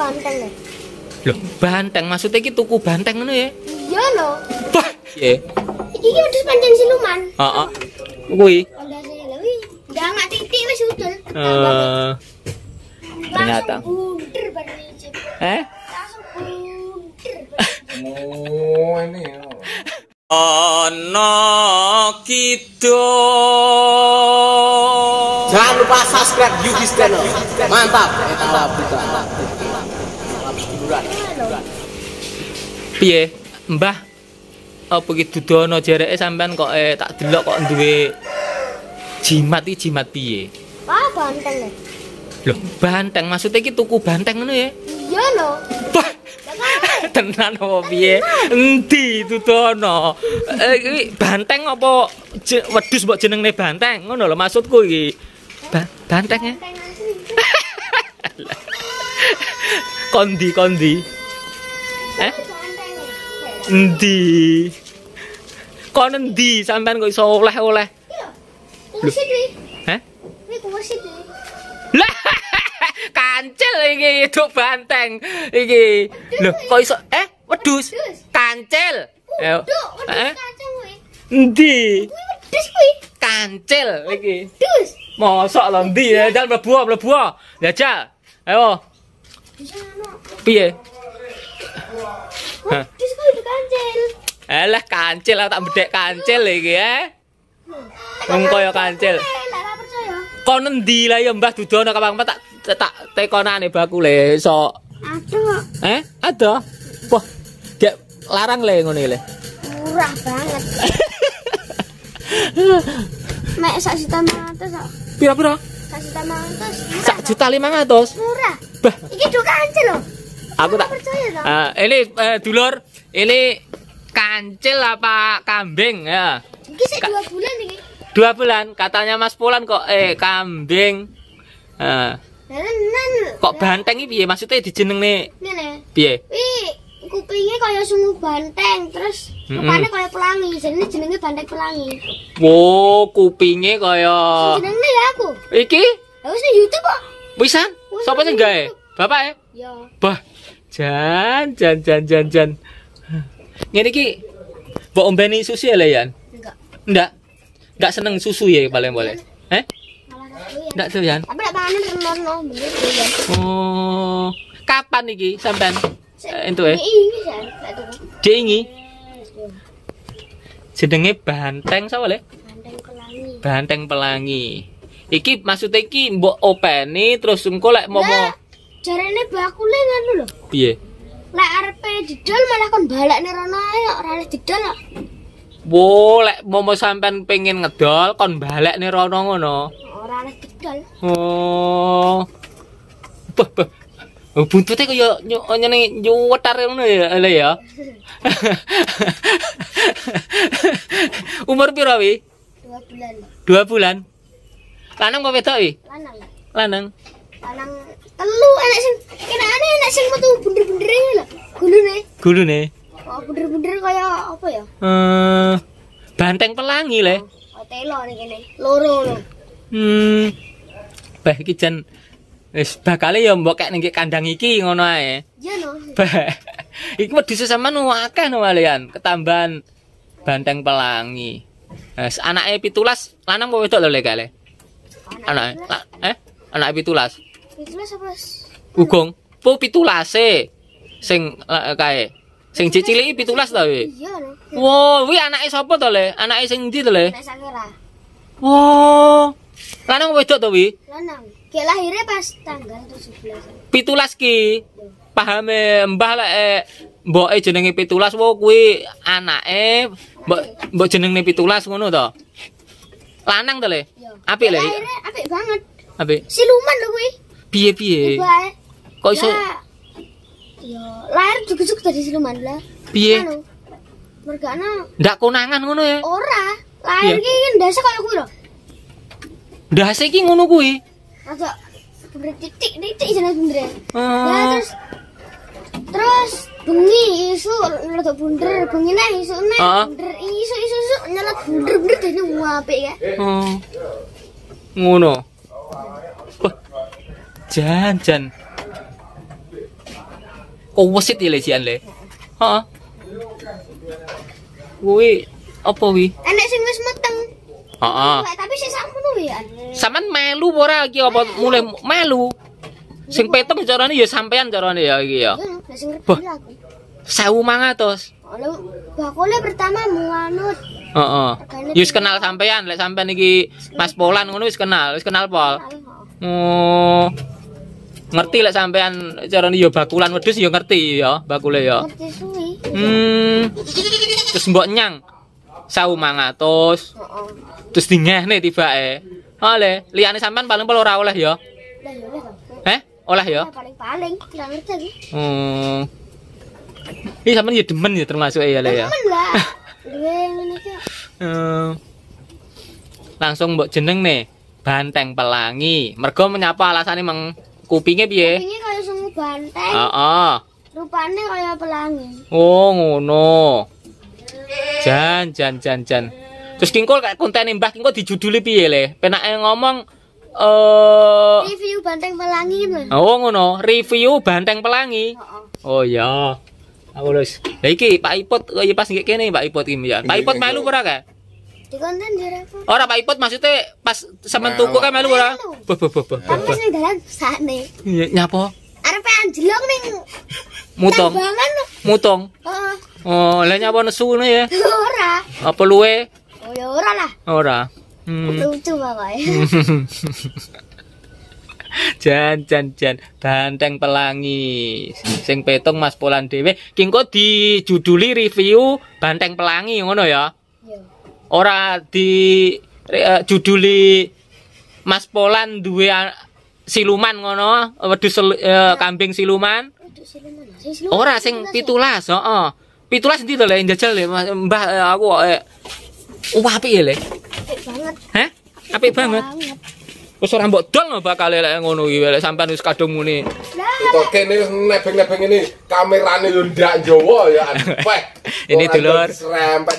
banteng ya? Loh, banteng? Maksudnya ini tuku banteng itu ya? Iya loh. Wah, iya. Ini udah pancen siluman. Iya. Wih. Udah siluman. Udah nggak titik, wis udul. Ternyata. Langsung bunder. Oh, ini ya. Ono kidul. Jangan lupa subscribe Yogis Channel. Mantap. Piye, Mbah? Apa ki dudono jareke sampean kok tak delok kok duwe jimat iki jimat piye? Ah, banteng. Loh, banteng maksudnya ki tuku banteng ngono ya? Iya lho. Tenan apa piye? Endi dudono? Iki banteng apa wedhus mbok jenenge banteng? Ngono lho maksudku iki. Banteng ya? Kondi. Endi? Kon endi sampean kok iso oleh-oleh? Kursi iki. Hah? Iki kursi iki. Lah, kancil iki duk banteng iki. Lho, kok iso wedhus. Kancil. Ayo. Kancil kuwi. Endi? Kuwi wedhus kuwi. Kancil iki. Wedhus. Mosok lho ndi ya jal mlebu. Jajal. Ayo. Piye? Wedhus kuwi kancil. Alah kancil tak bedhek kancil iki ya. Wong kaya kancil. Kon endi lah ya Mbah Dudono kapang tak tekonane bakule sok. Aduh. Aduh. Wah, gek larang le ngene le. Murah banget. Mek 1.500.000 kok. Pira-pira? 1.500.000. 1.500.000. Murah. Bah. Iki duk kancil lho. Aku tak percaya lho. Ini dulur, ini kancil apa kambing ya? Iki sik 2 bulan iki. 2 bulan katanya Mas Polan kok kambing. Kok banteng iki piye? Maksudnya dijenengne ngene. Piye? Kupingnya kayak sumbu banteng, terus kepalanya kayak pelangi, jadi jenenge banteng pelangi. Wow, kupingnya kayak. Jenenge ya aku. Iki? Aku di YouTube kok. Pisan? Siapa sih gawe? Bapak ya? Iya. Bah, jan. Ngene iki, mbok ombeni susu ya Leyan? Enggak seneng susu ya paling boleh. Enggak doyan. Tapi enggak panganan temen-temen bener doyan. Oh, kapan iki sampean? Itu diingi jenenge banteng sapa le? Banteng pelangi. Iki maksudnya iki mbok openi terus engko lek momo. Jarene bakule ngono lho. Piye? Lek arepe didol malah kon balekne rono ae kok ora didol kok. Wo lek momo sampean pengen ngedol kon balekne rono ngono. Ora didol. Oh. Buntutnya kayak nyuwetar ngono ya le ya. Umur piro wi? 2 bulan. 2 bulan. Lanang apa wedok wi? Lanang. Telu enak sing kenane enak sing metu bunder-bundere lho. Gulune. Oh, bunder-bunder kaya apa ya? Banteng pelangi le. Oh, telo ning kene. Loro lho. Bah iki jan wis bakale ya mbok kek ning kandang iki ngono ae. Iya no. Iki wedhus sampean akeh no kalian, ketambahan banteng pelangi. Wis anake 17, lanang kok wedok lho lek kale. Anake. Anake 17. 17 apa? Ugong. Po 17e. Sing kae. Sing cilik 17 ta we? Iya no. Wo, kuwi anake sapa to le? Anake sing ndi to le? Nek Sakira. Wo. Lanang wedok to wi? Lanang. Ki lahirnya pas tanggal 17. 17 ki. Pahame Mbah lek mboke jenenge 17 wo kuwi anake mbok jenenge 17 ngono to. Lanang to le? Apik le. Lahirnya apik banget. Apik. Siluman lho kuwi. Piye? Kok iso? Ya, lahir juga dari siluman lah. Piye? Mergane. Ndak konangan ngono ya? Ora. Lahir ki ndase kaya kuwi lho. Ndase ki ngono kuwi. Agak titik jenis bundre. Ya terus bengi isu nyelot bunder, bengi nang isune bunder isu nyelot bunder dene apik ya. Ngono. Wah. Jan. Kowesit ya lejian le. Heeh. Kuwi apa kuwi? Enek sing wis meteng. Heeh. Tapi sik sakmono ya. Sampean melu ora iki apa mulai melu? Sing peteng carane ya sampean carane ya iki ya. Iya, sing ngerti aku. 1500. Lho, bakule pertama muanut. Heeh. Wis kenal sampean, lek sampean iki Mas Polan ngono wis kenal Pol. Oh. Ngerti lek sampean carane ya bakulan wedhus ya ngerti ya bakule ya. Ngerti suwi. Terus mbok nyang 1500. Heeh. Terus dingehne tibake. Oleh, liyane sampean paling pol ora oleh ya. Eh, oleh ya? Paling-paling, enggak ngerti iki. Iki sampean ya demen ya termasuk ya lek ya. Demen lah. Duwe ngene iki. Langsung mbok jeneng nih Banteng Pelangi. Mergo menyapa alasane mang kupinge piye? Kupinge kaya semu banteng. Heeh. Rupane kaya pelangi. Oh, ngono. Jan. Terus kingkol kayak kontene Mbah kingkol dijuduli piye le? Penake ngomong review Banteng Pelangi lho. Oh, ngono. Review Banteng Pelangi. Heeh. Oh iya. Aku wis. Lah iki Pak Ipot ya pas nggih kene Pak Ipot iki ya. Pak Ipot melu ora kae? Dikonten direk. Ora Pak Ipot maksudnya pas sampean tuku kae melu ora? Beh. Sampe sing dalan sakne. Nyapa? Arepe anjlok ning mutong. Mutong. Heeh. Oh, lha nyapa nesune ya? Ora. Apa luwe? Oh ya ora lah. Ora. Lucu bawae. Jan. Banteng Pelangi. Sing petong Mas Polan dhewe. Kingko dijuduli review Banteng Pelangi ngono ya? Iya. Ora di juduli Mas Polan duwe siluman ngono, wedhus kambing siluman. Ora sing 17, heeh. 17 endi to le njajal le Mbah aku kok apik ya le. Apik banget. Hah? Apik banget. Wis ora mbok dol bakal lek ngono iki lek sampean wis kadung muni. Kok kene wis nebeng-nebeng ini kamerane lho ndak Jawa ya anpeh. Ini dulur.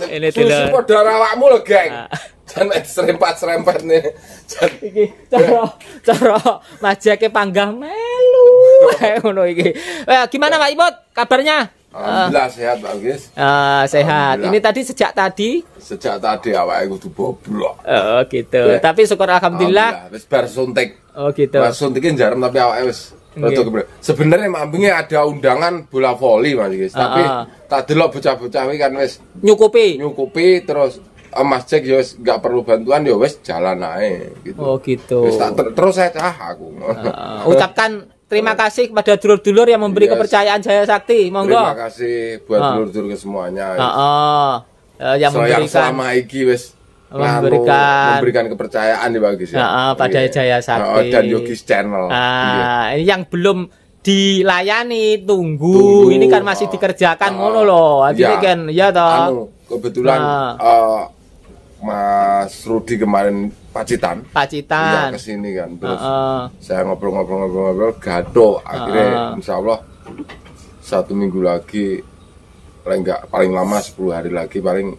Ini dulur. Padha awakmu lho, Geng. Jan serempat-serempatne. Jan iki cara majake panggah melu. Ngono iki. Gimana Pak Ipot kabarnya? Alhamdulillah sehat Pak Yogis. Sehat. Ini tadi sejak tadi awake kudu boblok. Oh gitu. Tapi syukur alhamdulillah wis bar suntik. Oh gitu. Bar suntike jarem tapi awake wis rada keblek. Sebenarnya mambinge ada undangan bola voli Mas Yogis, tapi tak delok bocah-bocah iki kan wis nyukupi terus Mas Jack ya wis enggak perlu bantuan ya wis jalan ae gitu. Oh gitu. Wis tak terus saya aku. Ucapkan terima kasih kepada dulur-dulur yang memberi kepercayaan Jaya Sakti. Monggo. Terima kasih buat dulur-dulur semuanya. Yang memberikan selama iki wis memberikan kepercayaan di Bagis. Pada Jaya Sakti. Dan Yogis Channel. Ini yang belum dilayani tunggu. Ini kan masih dikerjakan ngono loh. Artinya kan ya toh. Kebetulan Mas Rudi kemarin Pacitan. Ya, kesini kan. Terus saya ngobrol gado. Akhirnya insya Allah 1 minggu lagi paling lama 10 hari lagi paling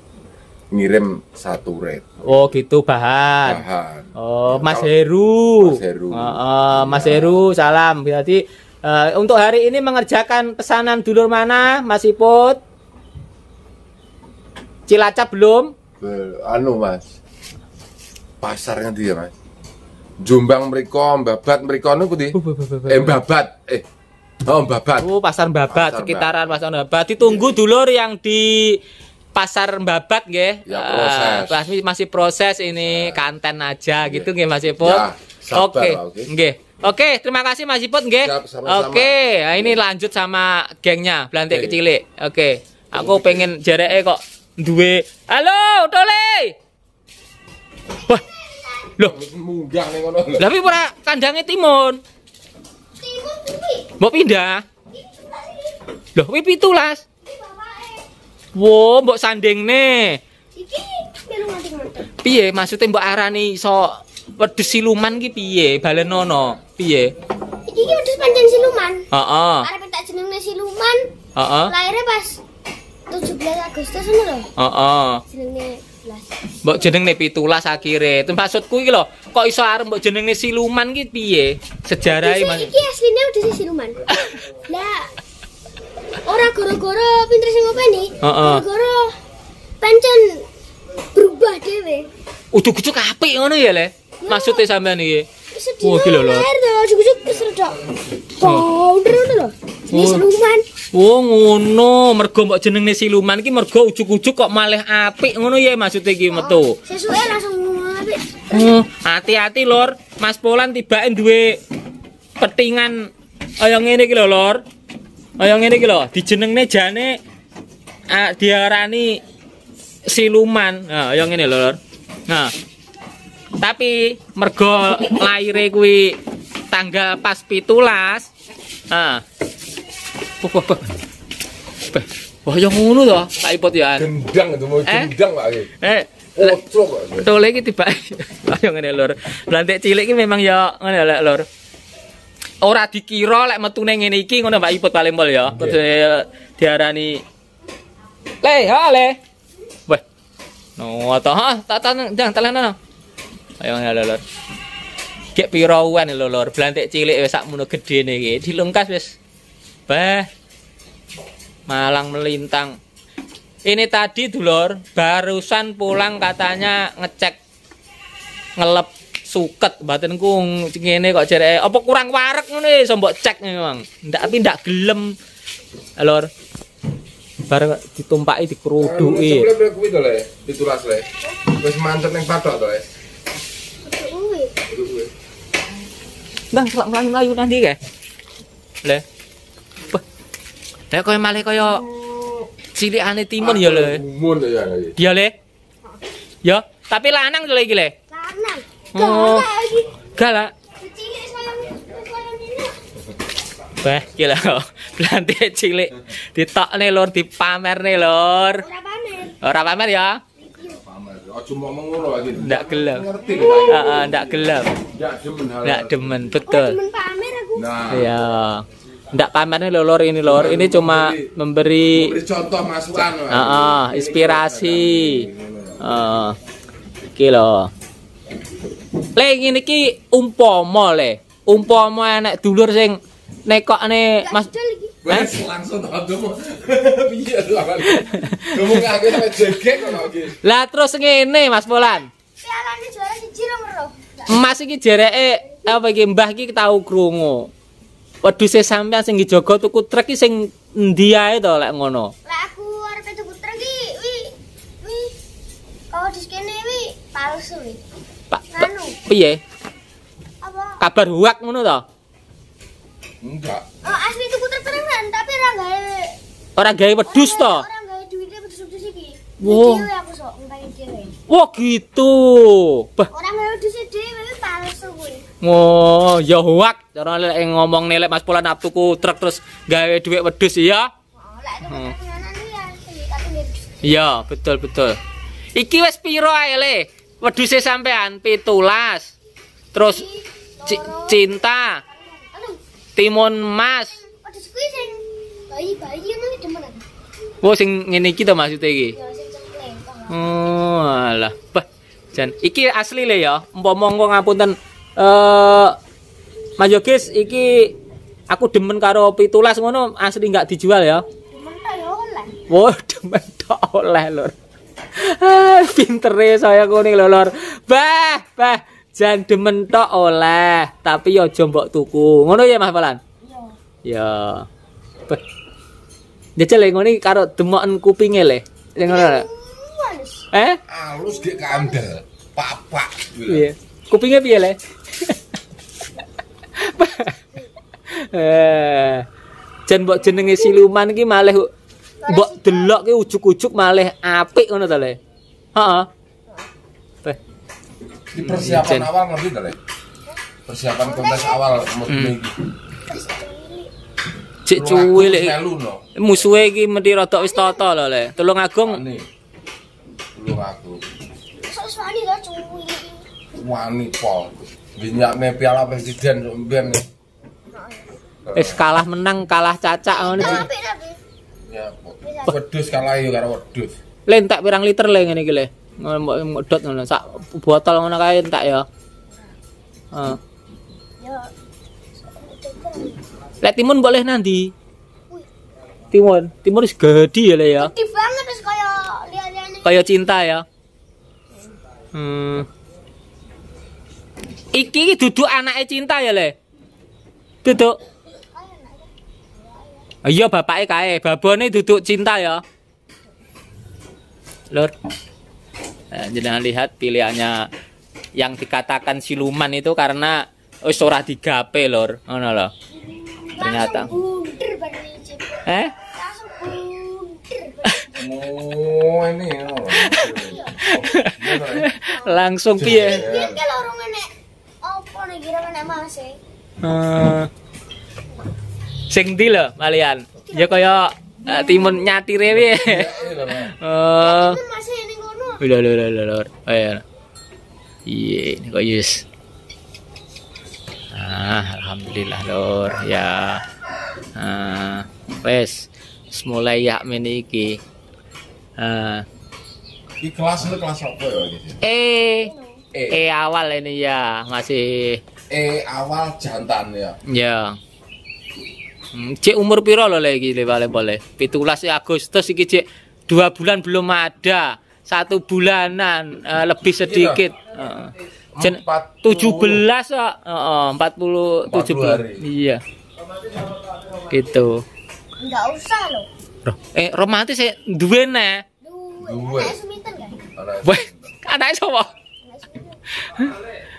ngirim 1 red. Oh gitu bahan. Oh ya, Mas Heru. Mas Heru salam. Berarti untuk hari ini mengerjakan pesanan dulur mana Mas Iput? Cilacap belum? Mas. Pasarnya dia Mas Jombang mereka, Babat mereka itu putih Babat Babat pasar Babat, sekitaran pasar Babat ditunggu dulur yang di pasar Babat nggih ya, masih proses ini kanten aja gitu nggih Mas Iput ya, oke. Nggih. Oke, terima kasih Mas Iput nggih. Oke, nah, ini lanjut sama gengnya Blantek Cilik. Oke, aku pengen jareke kok duwe. Halo, Tole. Wah. Loh, munggah ning ngono lho. Lah iki ora kandange timun. Timun kuwi. Mbok pindah. Loh, kuwi 17. Iki bapake. Wo, mbok sandingne. Iki melu nganti mentek. Piye maksude mbok arani iso wedhus siluman ki piye? Balenono piye? Iki ki wedhus pancen siluman. Heeh. Arep tak jenenge siluman. Heeh. Lahirnya pas 17 Agustus ngono lho. Heeh. Jenenge mbok jenenge 17 akhire. Itu maksudku iki lho, kok iso arep mbok jenenge siluman iki piye? Sejarahe Mas. Iki asline udah siluman. Lah ora gara-gara pinter sing ngopeni. Heeh. Gara-gara pancen berubah dhewe. Ujuk-ujuk apik ngono ya, Le. Maksude sampean iki. Wah, gila lho. Ujuk-ujuk kesedak. Oh, ngono lho. Ini siluman. Oh, ngono. Mergo mbok jenenge siluman iki mergo ujuk-ujuk kok malih apik ngono ya maksude iki metu. Sesuke langsung apik. Hati-hati, Lur. Mas Polan tibake duwe petingan kaya ngene iki lho, Lur. Kaya ngene iki lho, dijenengne jane diarani siluman. Nah, kaya ngene lho, Lur. Nah. Tapi mergo laire kuwi tanggal pas 17. Nah. Wah, ya ngono to, Pak Ipot ya. Gendang itu mau gendang Pak iki. Tole iki tibake. Kaya ngene lho, Lur. Blantek cilik iki memang ya ngene lho, Lur. Ora dikira lek metune ngene iki ngono Pak Iput paling pol ya. Yeah. Diarani Le, ha Le. Weh. No ta ha, jangan telan. Ayo ngene lho. Gek pira uwan lho Lur, blantik cilik wis sakmono gedene iki. Dilungkas wis. Bah. Malang melintang. Ini tadi Dulur, barusan pulang katanya ngecek ngelep suket batinku ngene kok jereke apa kurang warek ngono iso mbok cek memang ndak tapi ndak gelem Lur bareng ditumpaki dikeruduki sebelum kuwi to Le dituras Le wis mantep ning patok to Le kuwi ndang kelak mlayu nang ndi kae Le kaya malah kaya cilikane timun ya Le iya Le ya tapi lanang to Le iki Le lanang oh, galak. Wah, gila. Blantek cilik. Ditokne Lur, dipamerne Lur. Ora pamer ya? Ndak gelem. Heeh, ndak gelem. Ndak demen, betul. Nah, iya. Ndak pamerne Lur ini Lur. Ini cuma memberi contoh masukan. Heeh, inspirasi. Heeh. Iki lho. Le ngene iki umpama Le, umpama anak dulur sing nekokne Mas wis langsung dodol. Piye to awal. Ngomong aku sampe jegek kok iki. Lah terus ngene Mas Polan. Pialane juara siji lho. Mas iki jereke apa iki Mbah iki tau krungu. Wedhuse sampean sing dijogo tuku trek iki sing endi ae to lek ngono. Lah aku arep tuku trek iki wi kok diskene wi palsu wi. Piye? Apa? Kabar huak ngono to? Enggak. Oh, asli tuku terperangan tapi ora gawe. Ora gawe wedhus to? Ora gawe duwite wedhus-wedhus iki. Wow. Dhewe aku sok ngenteni dhewe. Wah, gitu. Bah. Ora gawe wedhus dhewe palsu kuwi. Oh, ya huak. Cara lek ngomong nelek Mas Polan nak tuku truk terus gawe duit wedhus ya? Heeh, lek tuku terperangan ya sing tak pinggir. Iya, betul. Iki wis pira ae Le? Wedhuse sampean 17. Terus cinta. Timun Mas. Wedhus kuwi sing bayi-bayi ngono demenan. Oh sing ngene iki to maksude iki. Ya sing cengkleng. Oh alah. Bah. Jan iki asli Le ya. Umpama engko ngapunten Mas Yogis iki aku demen karo 17 ngono asli enggak dijual ya. Demen tok ya oleh. Wah, demen tok oleh Lur. Pintere saya kuning lho Lur. Bah, jan demen tok oleh, tapi ya aja mbok tuku. Ngono ya Mas Polan? Iya. Ya. Jajal ngono iki karo demoken kupinge Le. Sing ngono. Eh? Alus gek kandel. Papak. Iya. Kupinge piye Le? Jan mbok jenenge siluman iki malih mbok delok ki ujuk-ujuk malih apik ngono ta Le. Heeh. Teh. Di persiapan awal ngerti ta Le? Persiapan kontes awal mesti iki. Cek cuwi Le. Musuhe iki mesti rodok wis tata lho Le. Tulung Agung. Tulung Agung. Soswani lho cuwi. Wani pol. Binyakne piala presiden kok mben. Wis kalah menang, kalah cacak ngono. Ya, wedhus kalah ya karo wedhus. Le entek pirang liter Le ngene iki Le. Mbok dot ngono sak botol ngono kae entek ya. Heeh. Ya. Le timun boleh nandi? Timun, timun is gede ya le ya. Gede banget is kayak cinta ya. Iki duduk anaknya cinta ya le. Duduk. Iya bapaknya kae, babone duduk cinta ya. Lur. Nah, jangan lihat pilihannya yang dikatakan siluman itu karena wis ora digape lur. Ngono lho. Ternyata. Ini ya. Langsung piye? Iki lho rung enek opo nek kira enek Mas e. Sing ndi lho malian. Ya kaya timun nyatire piye. Heeh. Mas e ning ngono. Lho. Ayo. Iye, kok yes. Nah, alhamdulillah lur ya. Nah, wes mulai yak meni iki. Iki kelas lho kelas apa ya iki? E awal ini ya, masih E awal jantan ya. Ya. Cek umur piro lho le iki boleh. 17 Agustus iki cek 2 bulan belum ada. 1 bulanan lebih sedikit. 17 40 iya. Gitu. Enggak usah loh. Romantis ya duwe ne. Duwe. Weh, anake sapa?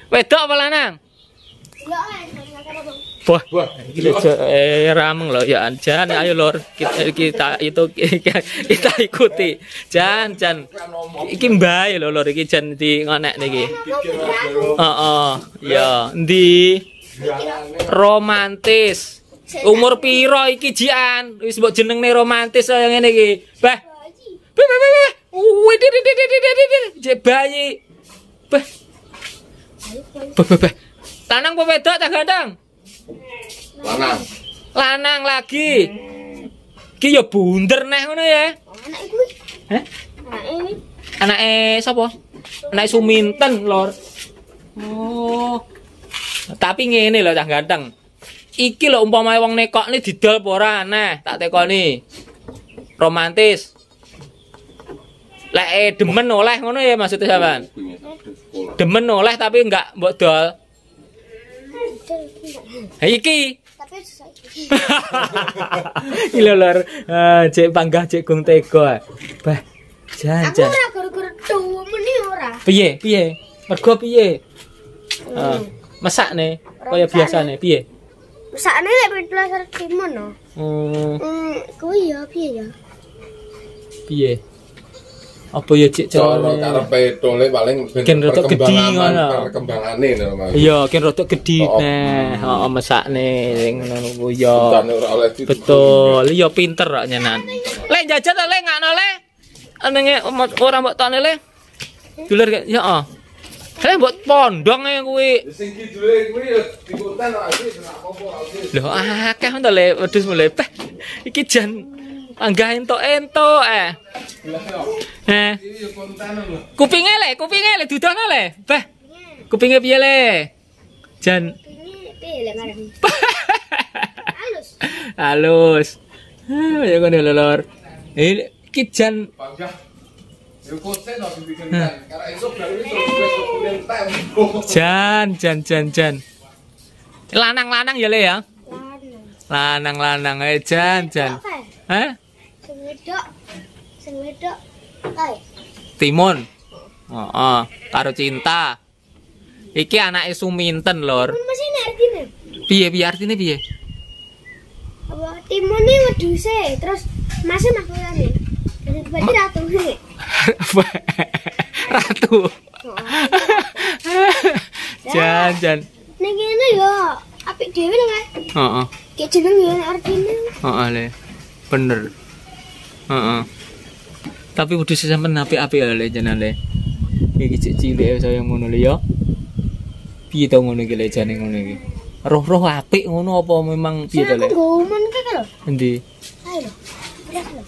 Wedok apa lanang? Wah, rameng loh ya Jan, ayo lor kita ikuti Jan. Iki mbae lho lor iki Jan di ngonek niki. Heeh, ya ndi romantis. Umur piro iki Jian? Wis mbok jenengne romantis kaya ngene iki. Bah. Bayi. Bah. Lanang apa wedok ta gandang? Lanang. Lanang lagi. Ki ya bunder neh ngono ya. Anak iku. Heh? Anake sapa? Anake Suminten, Lor. Oh. Tapi ngene lho cah ganteng. Iki lho umpamane wong nekokne didol apa ora aneh, tak tekoni. Romantis. Lek demen oleh ngono ya maksudnya sampean. Demen oleh tapi enggak mbok dol. Iki. Tapi susah iki. Gila lor, cek panggah cek gung tega. Bah, jajan. Aku ora gara-gara tuwa meni ora. Piye? Mergo piye? Mesakne kaya biasane piye? Mesakne lek plasar timun no. Kuwi ya piye ya? Piye? Apa ya cek cara karepe tole paling ben perkembangane lho Mas. Iya, ken rodok gedhi neh. Heeh, mesakne sing ngono kuwi ya. Betul, iya pinter kok nyenan. Lek jajan lek ngakno lek nenge ora mbok tone lek. Dulur kok ya heeh. Lek mbok pondhonge kuwi. Sing iki dulure kuwi ya dikutan kok asih ora apa-apa. Lho akeh to lek wedhus mulai teh. Iki jan anggah entok-entok. Kupinge le, dudono le. Bah. Kupinge piye le? Jan. Piye le marang. Halus. Ya ngene lho, Lor. Iki jan. Jan. Lanang-lanang ya le ya. Lanang-lanang jan. Hah? Sing wedok. Timun. Heeh, karo cinta. Iki anake Suminten, Lor. Mesine artine. Piye artine piye? Apa timune weduse, terus mase makulane. Berarti ratu. Ratu. Jan. Ning ngene yo, apik dhewe lho, Mas. Heeh. Ki jeneng yo artine. Heeh, Le. Bener. Tapi udah sampean apik-apik le jenengan le. Iki cilik saya ngono le ya. Piye to ngono iki le jane ngono iki. Roh-roh apik ngono apa memang piye to le? Sing gumun kek lho. Endi? Ayo lho. Beras lho.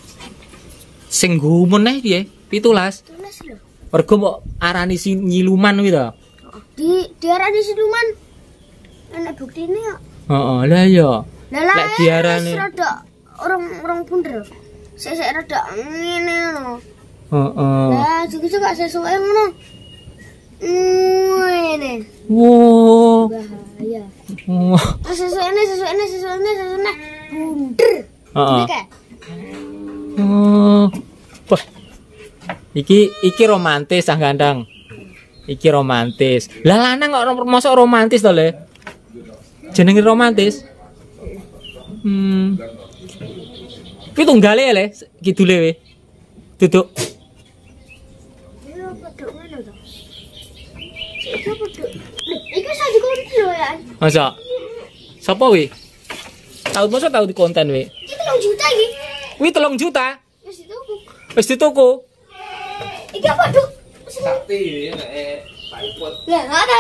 Sing gumun ae piye? 17. 17 lho. Mergo mbok arani siluman kuwi to. Diarani siluman. Ana buktine kok. Heeh, lha ya. Lek diarani orang punder. Sesek rada ngene ngono. Heeh. Lah juga gak sesuai ngono. Ngene. Wo. Bahaya. Sesuai ini punder. Heeh. Wah. Iki romantis ah gandang. Iki romantis. Lah lanang kok mosok romantis to, Le? Jenenge romantis. Ki tunggale ya, Le, kidule we. Duduk. Iki iso dikonten lho ya. Masa? Sopo we? Tahu mosok tahu dikonten we. Iki 3 juta iki. Kuwi 3 juta. Wis dituku. Iki apa, Duk? Sakti ya, Pak Ipot. Lah, ada.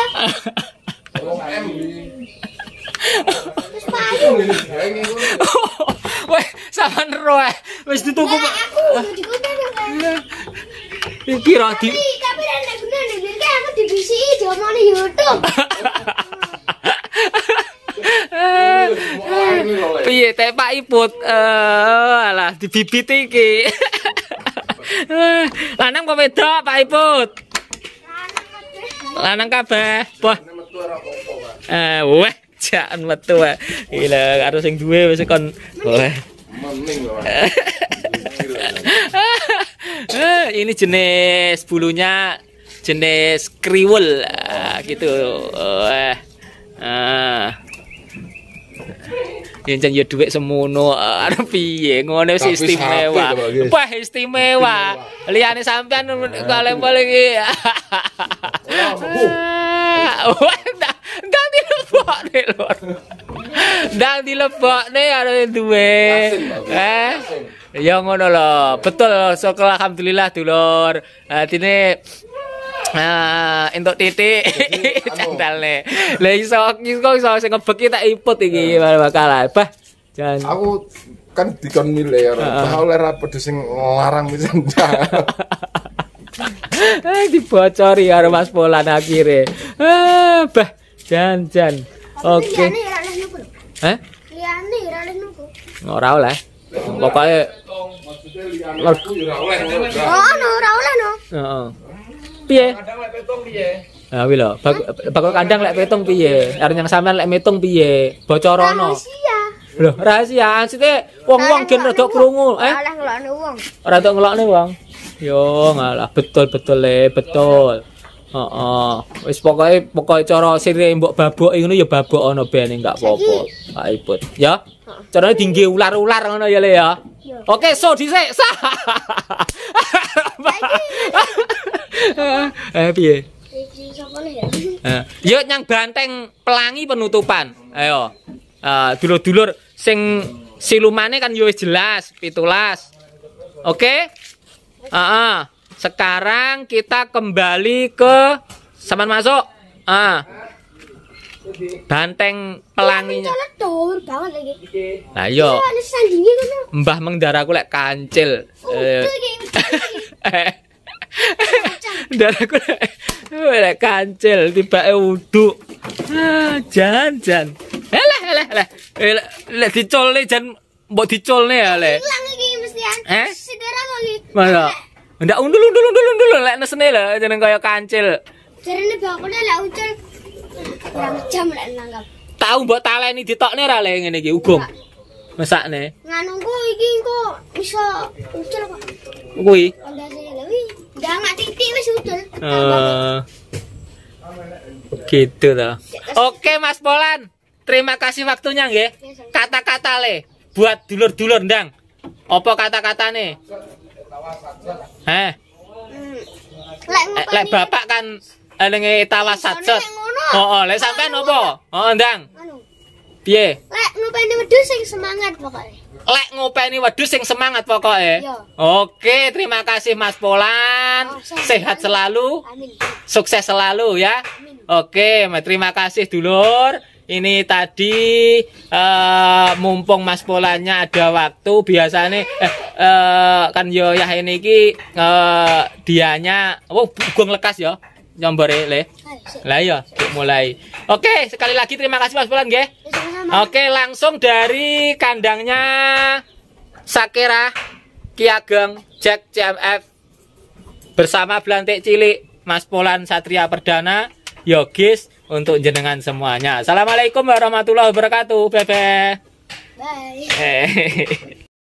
Wes sampean ero ae. Wes dituku. Iki ra di. Kamera nek gunane iki aku dibisiki diomongno YouTube. Piye teh Pak Iput? Alah dibibit iki. Lanang kok wedok Pak Iput? Lanang kabeh. Wah. Weh. Jangan metu wae. Gila, karo sing duwe wis kon oleh. Ini jenis bulunya jenis kriwul gitu. Yen yo dhuwit semono arep piye ngene wis istimewa. Wah istimewa. Liyane sampean paling-paling iki. Ndang dilebokne lho. Ndang dilebokne arep duwe. Ya ngono lho. Betul syukur alhamdulillah dulur. Atine entuk titik candalne. Lah iso sing ngebeki tak Iput iki bakalan. Bah, jan. Aku kan dikon milih ora oleh ra pedes sing larang pisan. Dibocori karo Mas Polan akhire. Bah, jan. Oke. Hah? Liyane ora oleh nuku. Ora oleh. Pokoke maksudnya ora oleh. Oh, ora oleh no. Heeh. Piye? Kandang lek petung piye? Ha kuwi lho, bakul kandang lek petung piye? Arep nyang sampean lek metung piye? Bocorono. Rahasia. Lho, rahasia sithik wong-wong gen rada krungu, Ora ngelokne wong. Ora entuk ngelokne wong. Yo, ngalah betul Le, betul. Heeh. Wis pokoke cara sire mbok baboke ngono ya babok ana bene gak apa-apa. Pak Iput, ya. Carane dingge ular-ular ngono ya Le ya. Oke, so dhisik. Piye? Iki sapa ya? Yo nyang Banteng Pelangi penutupan. Ayo. Dulur-dulur sing silumane kan yo wis jelas 17. Oke? Sekarang kita kembali ke sampean masuk. Banteng Pelanginya. Nah, yo. Mbah mengdaraku lek kancil. Daraku lek kancil tibake wudhu. Jan. Elah. Lek dicolne jan mbok dicolne ya lek. Ilang iki mestian. Sidera kok iki. Masa ndak undul lek nesene lho jeneng kaya kancil. Jarene bakune lek ucul kurang jam lek nanggap. Tau mbok taleni ditokne ra lek ngene iki ugum. Mesakne. Nganungku iki engko iso ucul kok. Kuwi. Jangan titik wis ucul. Gitu toh. Oke Mas Polan. Terima kasih waktunya nggih. Kata-kata Le buat dulur-dulur ndang. Apa kata-katane? Lek bapak kan jenenge tawasatset. Heeh, lek sampean opo? Heeh, ndang. Piye? Lek ngopeni wedhus sing semangat pokoke. Oke, terima kasih Mas Polan. Sehat selalu. Amin. Sukses selalu ya. Amin. Oke, terima kasih dulur. Ini tadi mumpung Mas Polannya ada waktu biasanya kan yo ya ini ki dianya gong lekas yo nyombore Le. Lah yo mulai. Oke, sekali lagi terima kasih Mas Polan nggih. Oke, langsung dari kandangnya Sakira, Kiageng Cek CMF bersama Blantek Cilik, Mas Polan, Satria Perdana, Yogis untuk jenengan semuanya. Assalamualaikum warahmatullahi wabarakatuh. Bye.